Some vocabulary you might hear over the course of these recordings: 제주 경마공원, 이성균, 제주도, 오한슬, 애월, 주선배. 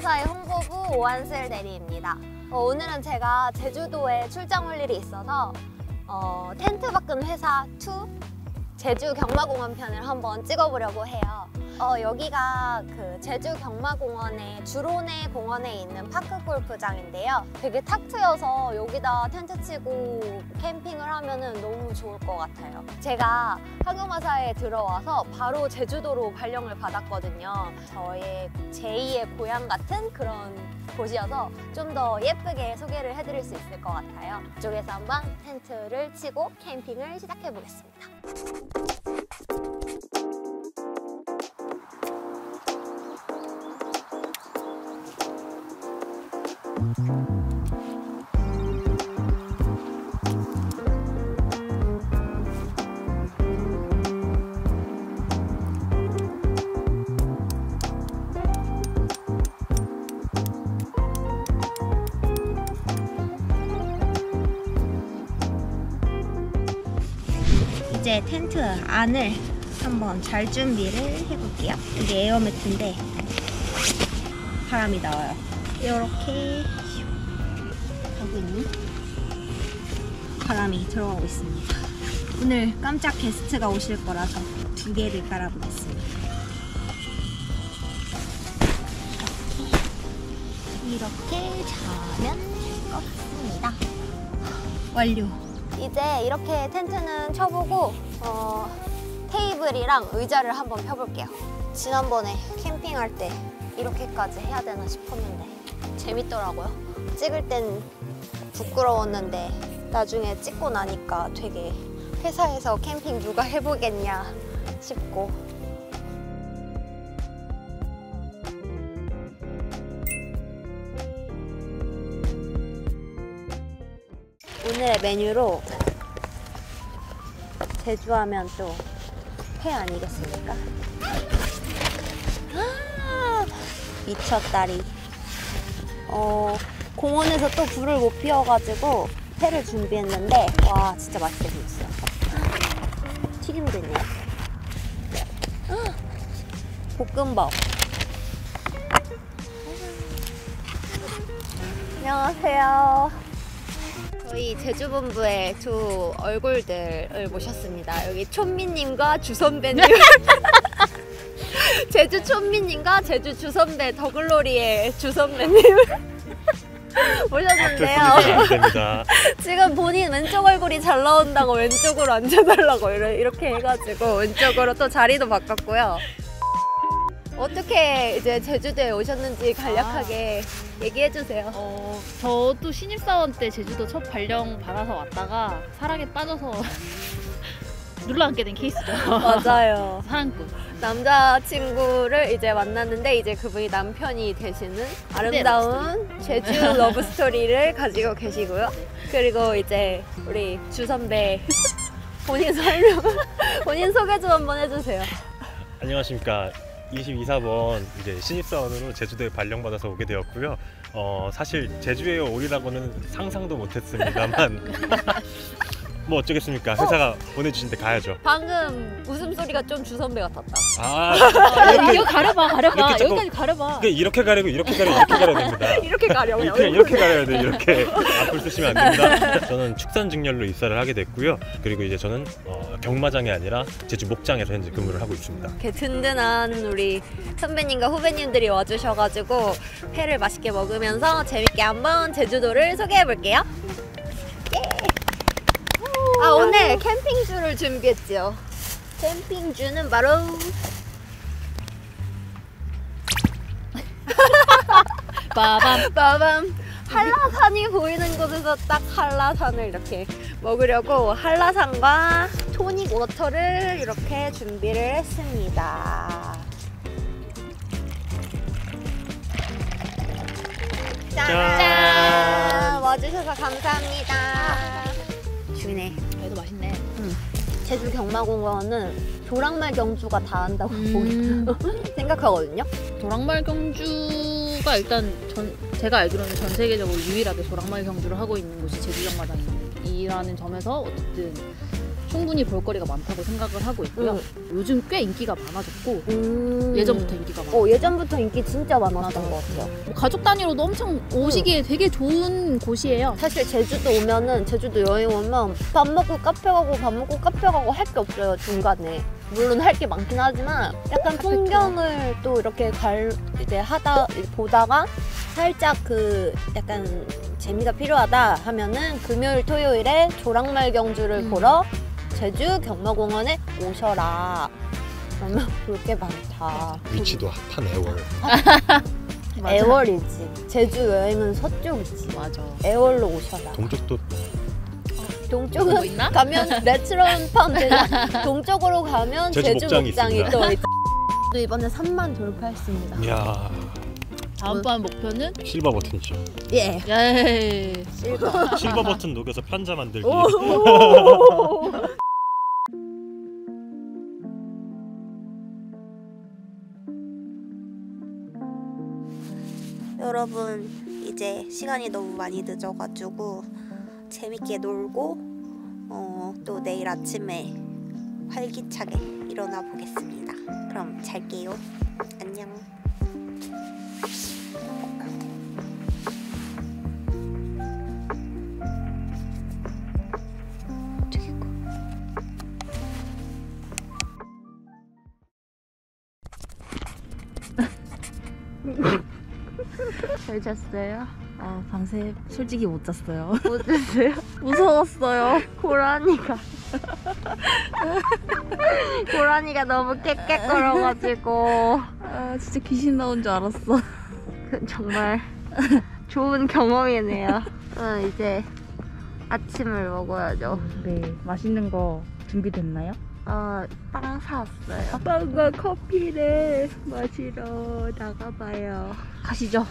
신화사의 홍보부 오한슬 대리입니다. 오늘은 제가 제주도에 출장 올 일이 있어서 텐트 밖은 회사 2 제주경마공원 편을 한번 찍어보려고 해요. 여기가 그 제주경마공원의 주로내 공원에 있는 파크골프장인데요. 되게 탁 트여서 여기다 텐트 치고 캠핑을 하면은 너무 좋을 것 같아요. 제가 한국마사에 들어와서 바로 제주도로 발령을 받았거든요. 저의 제2의 고향 같은 그런 곳이어서 좀 더 예쁘게 소개를 해드릴 수 있을 것 같아요. 이쪽에서 한번 텐트를 치고 캠핑을 시작해 보겠습니다. 이제 텐트 안을 한번 잘 준비를 해볼게요. 이게 에어매트인데 바람이 나와요. 이렇게 여기는 바람이 들어가고 있습니다. 오늘 깜짝 게스트가 오실 거라서 2개를 깔아보겠습니다. 이렇게 자면 될 것 같습니다. 완료! 이제 이렇게 텐트는 쳐보고 테이블이랑 의자를 한번 펴볼게요. 지난번에 캠핑할 때 이렇게까지 해야 되나 싶었는데 재밌더라고요. 찍을 땐 부끄러웠는데 나중에 찍고 나니까 되게 회사에서 캠핑 누가 해보겠냐 싶고 오늘의 메뉴로 제주하면 또 회 아니겠습니까? 미쳤다리. 공원에서 또 불을 못 피워가지고 회를 준비했는데 와 진짜 맛있게 생겼어. 튀김도 있네. 볶음밥. 안녕하세요. 저희 제주본부의 두 얼굴들을 모셨습니다. 여기 촌미님과 주선배님. 제주 촌미님과 제주 주선배, 더글로리의 주선배님 모셨는데요. 지금 본인 왼쪽 얼굴이 잘 나온다고 왼쪽으로 앉아달라고 이렇게 해가지고 왼쪽으로 또 자리도 바꿨고요. 어떻게 이제 제주도에 오셨는지 간략하게 얘기해주세요. 저도 신입사원 때 제주도 첫 발령 받아서 왔다가 사랑에 빠져서 눌러앉게 된 케이스죠. 맞아요. 사랑꾼. 남자친구를 이제 만났는데 이제 그분이 남편이 되시는 아름다운 제주 러브스토리를 가지고 계시고요. 그리고 이제 우리 주선배 본인 설명, 본인 소개 좀 한번 해주세요. 안녕하십니까. 22사번 이제 신입사원으로 제주도에 발령받아서 오게 되었고요. 사실 제주에 오리라고는 상상도 못했습니다만 뭐 어쩌겠습니까? 회사가 보내주신데 가야죠. 방금 웃음소리가 좀 주선배 같았다. 이거 가려봐. 여기까지 가려봐. 이렇게 가리고 이렇게 가려야 됩니다. 이렇게 가려요. 이렇게 가려야 돼요. 이렇게. 앞을 쓰시면 안 됩니다. 저는 축산직렬로 입사를 하게 됐고요. 그리고 이제 저는 경마장이 아니라 제주목장에서 현재 근무를 하고 있습니다. 이렇게 든든한 우리 선배님과 후배님들이 와주셔가지고 회를 맛있게 먹으면서 재밌게 한번 제주도를 소개해볼게요. 오늘 캠핑주를 준비했죠. 캠핑주는 바로 빠밤 한라산이 보이는 곳에서 딱 한라산을 이렇게 먹으려고 한라산과 토닉 워터를 이렇게 준비를 했습니다. 짠! 와주셔서 감사합니다. 주인의 얘도 맛있네. 제주 경마공원은 도랑말 경주가 다 한다고 생각하거든요. 도랑말 경주가 일단 제가 알기로는 전 세계적으로 유일하게 도랑말 경주를 하고 있는 곳이 제주 경마장이라는 점에서 어쨌든 충분히 볼거리가 많다고 생각을 하고 있고요. 요즘 꽤 인기가 많아졌고 예전부터 인기가 많아요. 예전부터 인기 진짜 많았던 것 같아요. 가족 단위로도 엄청 오시기에 되게 좋은 곳이에요. 사실 제주도 오면은, 제주도 여행 오면 밥 먹고 카페 가고 밥 먹고 카페 가고 할 게 없어요. 중간에 물론 할 게 많긴 하지만 약간 풍경을 또 이렇게 보다가 살짝 그 약간 재미가 필요하다 하면은 금요일 토요일에 조랑말 경주를 보러 제주 경마공원에 오셔라. 그러면 볼 게 많다. 위치도 핫한 애월. 애월이지. 제주 여행은 서쪽이지. 맞아. 애월로 오셔라. 동쪽도. 동쪽은 뭐 있나? 가면 레트로한 파운드나 동쪽으로 가면 제주목장이 또 있다. 이번에 3만 돌파했습니다. 이야. 다음번 목표는? 실버 버튼이죠. 예. 예. 실버 버튼 녹여서 편자 만들기. 여러분, 이제 시간이 너무 많이 늦어가지고 재밌게 놀고 또 내일 아침에 활기차게 일어나 보겠습니다. 그럼 잘게요. 안녕. 잘 잤어요? 밤새 솔직히 못 잤어요. 못 잤어요? 무서웠어요. 고라니가 너무 깨깨거려가지고 진짜 귀신 나온 줄 알았어. 정말 좋은 경험이네요. 이제 아침을 먹어야죠. 네, 맛있는 거 준비됐나요? 빵 사왔어요. 빵과 커피를 마시러 나가봐요. 가시죠.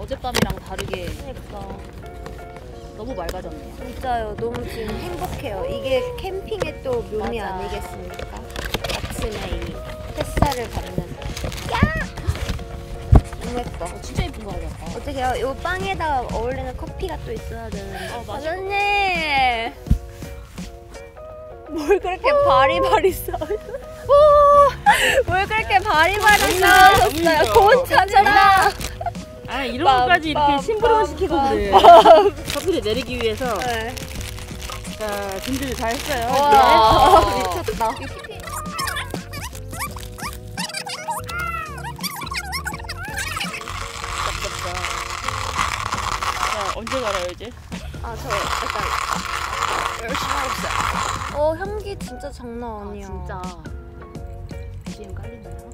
어젯밤이랑 다르게 그러니까. 너무 맑아졌네요. 진짜요. 너무 지금 행복해요. 이게 캠핑의 또 묘미 아니겠습니까? 아침에 이 햇살을 받는. 야! 너무 예뻐. 진짜 예쁜 거 아니야? 어떡해요. 이 빵에다 어울리는 커피가 또 있어야 되는데. 과장님! 뭘 그렇게 바리바리 싸우셨어요? 뭘 그렇게 바리바리 싸우셨어요? 고운 차잖아! 아, 이런 것까지 이렇게 심부름시키고 그래. 커피를 내리기 위해서. 네. 자, 준비를 다 했어요. 네. 미쳤다. 자, 언제 갈아요 이제? 아, 저 약간 열심히 하고 있어요. 향기 진짜 장난 아니야. 아, 진짜. BGM 깔리나요?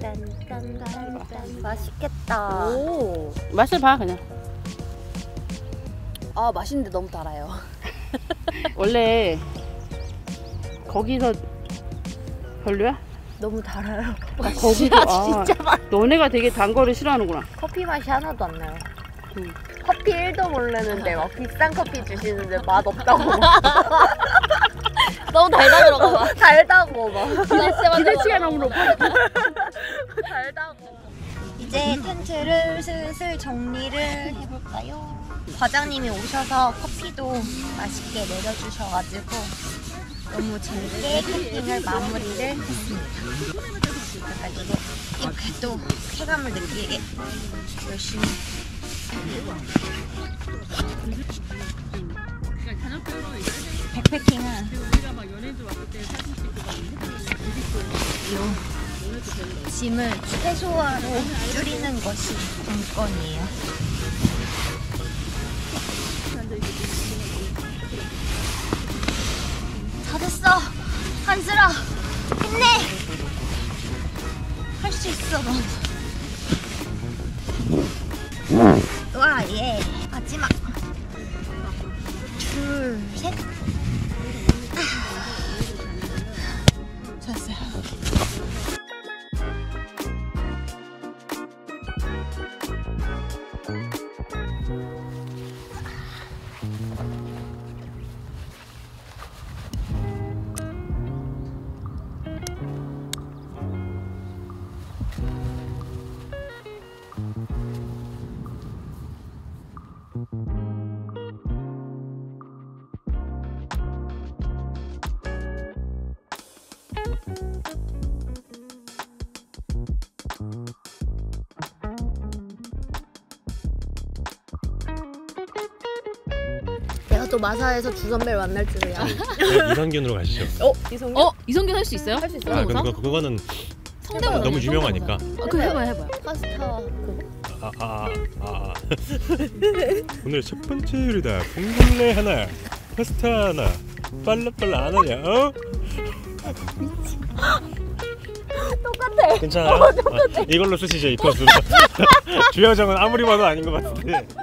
짠짠짠짠. 맛있겠다. 오, 맛을 봐 그냥. 아, 맛있는데 너무 달아요. 원래 거기서 별로야? 너무 달아요. 거기서 진짜 맛. 너네가 되게 단 거를 싫어하는구나. 커피 맛이 하나도 안 나요. 커피 1도 모르는데 막 비싼 커피 주시는데 맛 없다고. 너무 달다고 막. 달다고 막. 기대치가 너무 높아. 달다고. 이제 텐트를 슬슬 정리를 해볼까요? 과장님이 오셔서 커피도 맛있게 내려주셔가지고 너무 재밌게 캠핑을 마무리를 했습니다. 약간 이렇게 또 쾌감을 느끼게 열심히. 백패킹은 이 짐을 최소화로 줄이는 것이 관건이에요. 다 됐어! 한슬아! 힘내! 할 수 있어, 넌. 와, 예. 마지막. 둘, 셋. 좋았어요. 제가 또 마사에서 주선배를 만날 줄이야. 네, 이성균으로 가시죠. 어? 이성균? 어? 이성균 할 수 있어요? 할 수 있어요. 아, 그거는 성대모사 너무 유명하니까. 아, 그거 해봐요. 파스타 오늘 첫 번째 요리다. 봉골레 하나, 파스타 하나. 빨라빨라 안 하냐? 어? 똑같아. 괜찮아. 어, 똑같아. 아, 이걸로 쓰시죠, 이 코스. 주여정은 아무리 봐도 아닌 것 같은데.